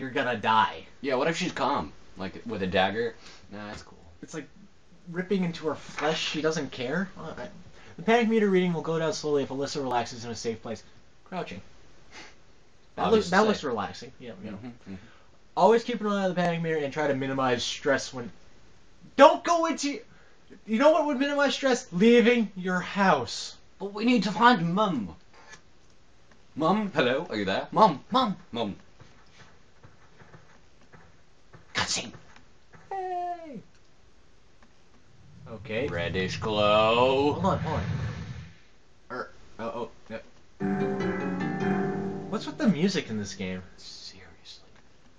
you're gonna die. Yeah, what if she's calm? Like, with a dagger? Nah, that's cool. It's like ripping into her flesh. She doesn't care. The panic meter reading will go down slowly if Alyssa relaxes in a safe place. Crouching. That looks relaxing. Yeah, you know. Mm-hmm. Always keep an eye on the panic meter and try to minimize stress when... Don't go into... You know what would minimize stress? Leaving your house. But we need to find Mum. Mum, hello? Are you there? Mum, Mum, Mum. Cutscene. Hey. Okay. Reddish glow. Hold on, hold on. Yep. What's with the music in this game? Seriously.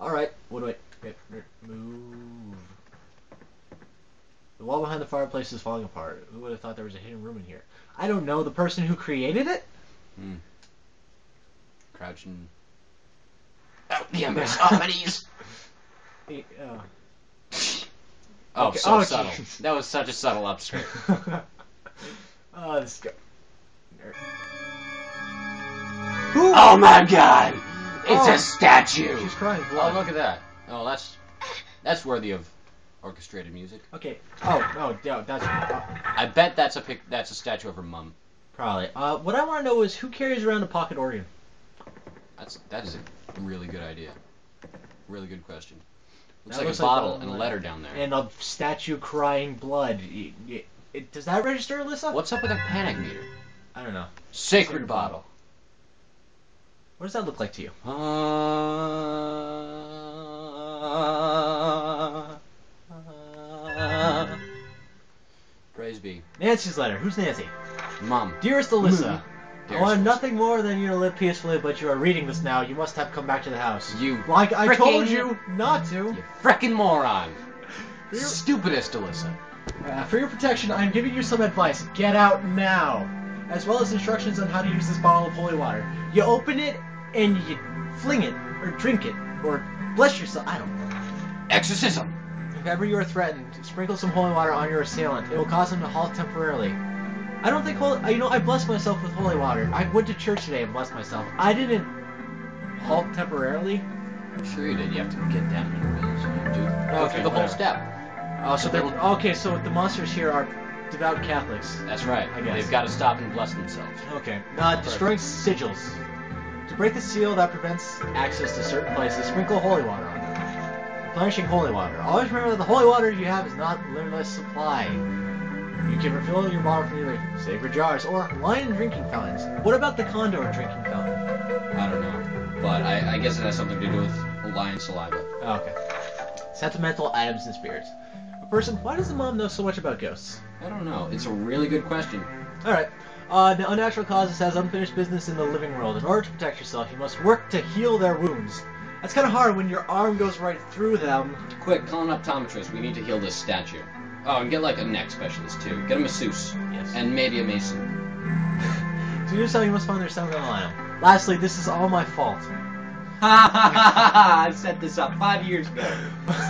Alright, what do I... Move. The wall behind the fireplace is falling apart. Who would have thought there was a hidden room in here? I don't know, the person who created it? Hmm. Crouching. Oh, the Amazonides! Oh, okay. So subtle. That was such a subtle upskirt. Let's go. Ooh. Oh my god! It's a statue! She's crying blood. Oh, look at that. Oh, that's worthy of orchestrated music. Okay. Oh, that's... I bet that's a statue of her mum. Probably. What I want to know is who carries around a pocket organ? That is a really good idea. Really good question. Looks like a bottle and a letter down there. And a statue crying blood. Does that register, Alyssa? What's up with a panic meter? I don't know. Sacred bottle. What does that look like to you? Praise be. Nancy's letter. Who's Nancy? Mom. Dearest Alyssa. I want nothing more than you to live peacefully, but you are reading this now. You must have come back to the house. You like I told you not to. You frickin' moron. Stupidest Alyssa. For your protection, I am giving you some advice. Get out now. As well as instructions on how to use this bottle of holy water. You open it, and you fling it, or drink it, or bless yourself. I don't know. Exorcism. If ever you are threatened, sprinkle some holy water on your assailant. It will cause him to halt temporarily. I don't think holy... You know, I blessed myself with holy water. I went to church today and blessed myself. I didn't halt temporarily. I'm sure you did. You have to get down and go through the whole step. So the monsters here are devout Catholics. That's right. I guess. They've got to stop and bless themselves. Okay. Destroying sigils. To break the seal that prevents access to certain places, sprinkle holy water on them. Replenishing holy water. Always remember that the holy water you have is not limitless supply. You can refill your bottle from either sacred jars or wine drinking fountains. What about the condor drinking fountain? I don't know, but I guess it has something to do with lion saliva. Oh, okay. Sentimental items and spirits. A person, why does the mom know so much about ghosts? I don't know. It's a really good question. Alright. The unnatural causes has unfinished business in the living world. In order to protect yourself, you must work to heal their wounds. That's kind of hard when your arm goes right through them. Quick, call an optometrist. We need to heal this statue. Oh, and get like a neck specialist too. Get a masseuse. Yes. And maybe a mason. To do so, you must find their seminal aisle. Lastly, this is all my fault. I set this up 5 years ago.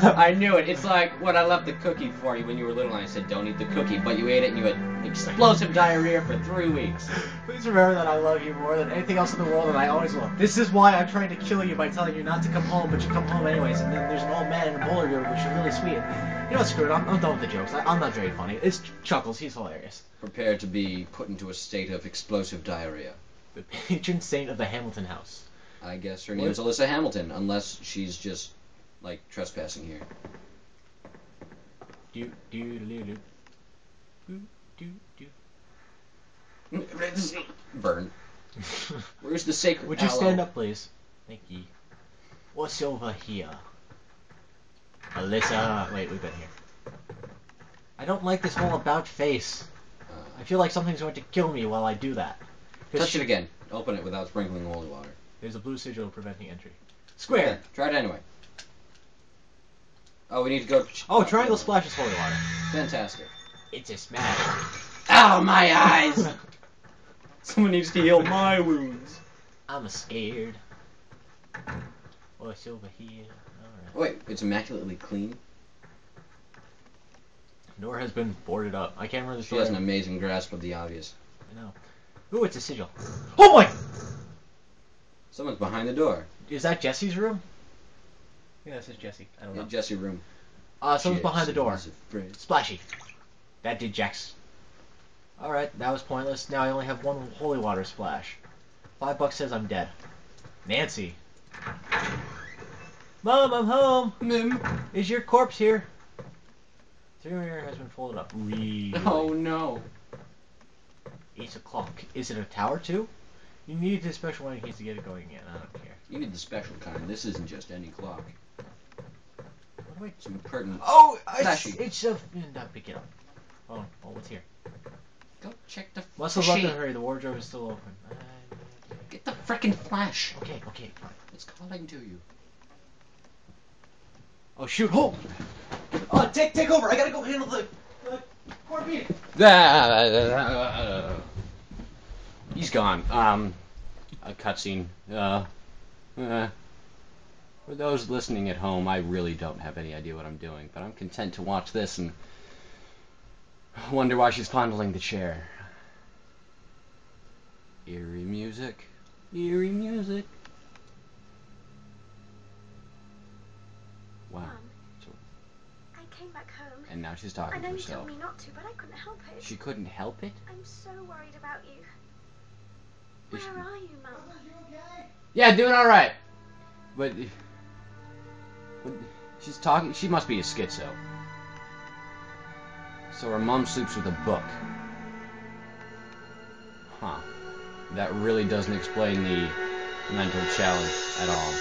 I knew it. It's like when I left the cookie for you when you were little and I said, don't eat the cookie, but you ate it and you had explosive diarrhea for 3 weeks. Please remember that I love you more than anything else in the world and I always will. This is why I'm trying to kill you by telling you not to come home, but you come home anyways. And then there's an old man in a bowler yard, which is really sweet. You know, screw it. I'm done with the jokes. I'm not very funny. It's Chuckles. He's hilarious. Prepare to be put into a state of explosive diarrhea. The patron saint of the Hamilton house. I guess her name's Alyssa Hamilton, unless she's just, like, trespassing here. Burn. Where's the sacred Would you aloe? Stand up, please? Thank you. What's over here? Alyssa... Wait, we've been here. I don't like this whole about face. I feel like something's going to kill me while I do that. Touch it again. Open it without sprinkling holy water. There's a blue sigil preventing entry. Square! Okay, try it anyway. Oh, we need to go... Oh, triangle splashes holy water. Fantastic. It's a smash. Ow, my eyes! Someone needs to heal my wounds. I'm scared. What's over here? Alright. Oh, wait, it's immaculately clean. The door has been boarded up. I can't remember the story. She has an amazing grasp of the obvious. I know. Ooh, it's a sigil. Oh my... Someone's behind the door. Is that Jesse's room? Yeah, this is Jesse. I don't know. Jesse room. Someone's behind the door. Splashy. That did Jax. Alright, that was pointless. Now I only have one holy water splash. $5 says I'm dead. Nancy. Mom, I'm home. Is your corpse here? 3 years has been folded up. Really? Oh no. 8 o'clock. Is it a tower too? You need the special one in case to get it going again. I don't care. You need the special kind. This isn't just any clock. What do I? Some pertinent. Oh, it's a. Not pick it up. Oh, oh, what's here? Go check the. Muscles up in a hurry. The wardrobe is still open. Get the frickin' flash. Okay, okay, fine. It's calling to you. Oh shoot! Oh, oh, take over. I gotta go handle the corned beef. He's gone. A cutscene. For those listening at home, I really don't have any idea what I'm doing, but I'm content to watch this and wonder why she's fondling the chair. Eerie music. Eerie music. Wow. I came back home. And now she's talking to herself. I know you told me not to, but I couldn't help it. She couldn't help it? I'm so worried about you. Where are you, Mum? Yeah, doing all right. But she's talking. She must be a schizo. So her mom sleeps with a book. Huh. That really doesn't explain the mental challenge at all.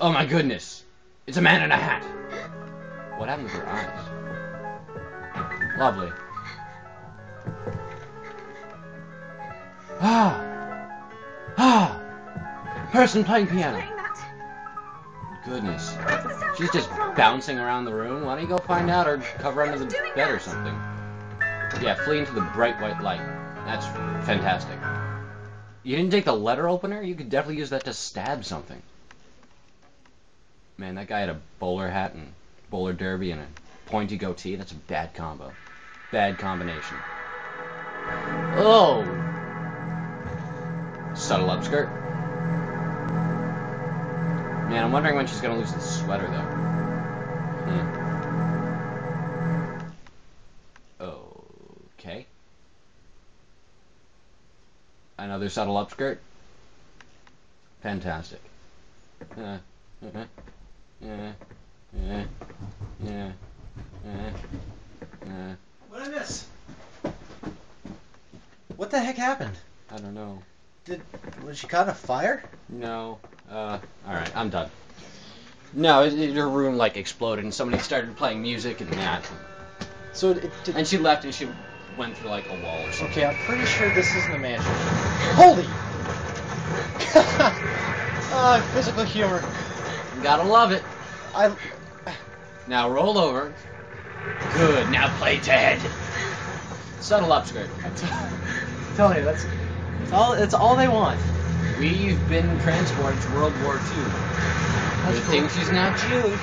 Oh my goodness! It's a man in a hat! What happened with her eyes? Lovely. Ah! Ah! Person playing piano! Goodness. She's just bouncing around the room. Why don't you go find out or cover under the bed or something? Yeah, flee into the bright white light. That's fantastic. You didn't take the letter opener? You could definitely use that to stab something. Man, that guy had a bowler hat and bowler derby and a pointy goatee. That's a bad combo. Bad combination. Oh! Subtle upskirt. Man, I'm wondering when she's gonna lose the sweater, though. Okay. Another subtle upskirt? Fantastic. What did I miss? What the heck happened? I don't know. Was she caught in a fire? No. Alright, I'm done. No, her room, like, exploded and somebody started playing music and that. So and she left and she went through, like, a wall or something. Okay, I'm pretty sure this isn't a mansion. Holy! Physical humor. Gotta love it. Now roll over. Good. Now play Ted. Subtle upskirt. Tell you, that's all. It's all they want. We've been transported to World War II. That's cool. Think she's not Jewish.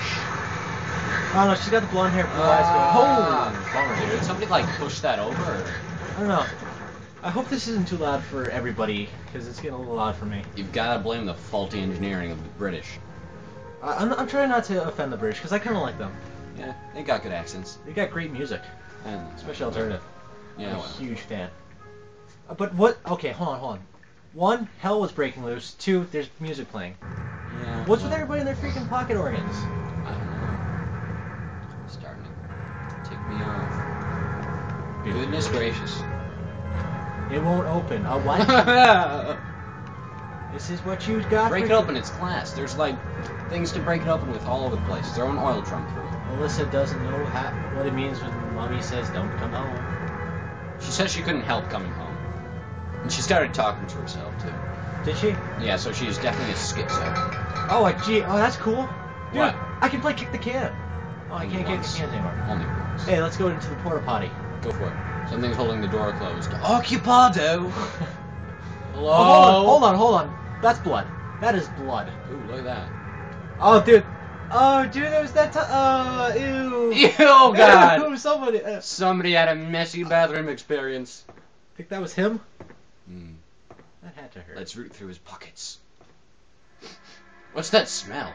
Oh no, she's got the blonde hair. Blue eyes. Holy dude! Somebody like push that over. Or? I don't know. I hope this isn't too loud for everybody because it's getting a little loud for me. You've gotta blame the faulty engineering of the British. I'm trying not to offend the British, because I kind of like them. Yeah, they got good accents. They got great music. And especially alternative. Yeah, I'm a huge fan. But what... Okay, hold on. One, hell was breaking loose. Two, there's music playing. Yeah, what's with everybody in their freaking pocket organs? I don't know. It's starting to take me off. Goodness gracious. It won't open. What? This is what you got. Break it open. It's class. There's like things to break it open with all over the place. Throw an oil drum through it. Alyssa doesn't know what it means when Mommy says don't come home. She says she couldn't help coming home, and she started talking to herself too. Did she? Yeah. So she's definitely a schizo. Oh, gee. Oh, that's cool. Dude, what? I can play kick the can. Oh, I can't kick the can anymore. Only once. Hey, let's go into the porta potty. Go for it. Something's holding the door closed. Occupado. Hello? Oh, hold on. That's blood. That is blood. Ooh, look at that. Oh, dude. Oh, dude, there was that time. Ew. Ew, God. Ew, somebody had a messy bathroom experience. Think that was him? Mm. That had to hurt. Let's root through his pockets. What's that smell?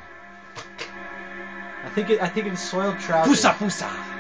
I think it's soiled trousers. Pusa pusa.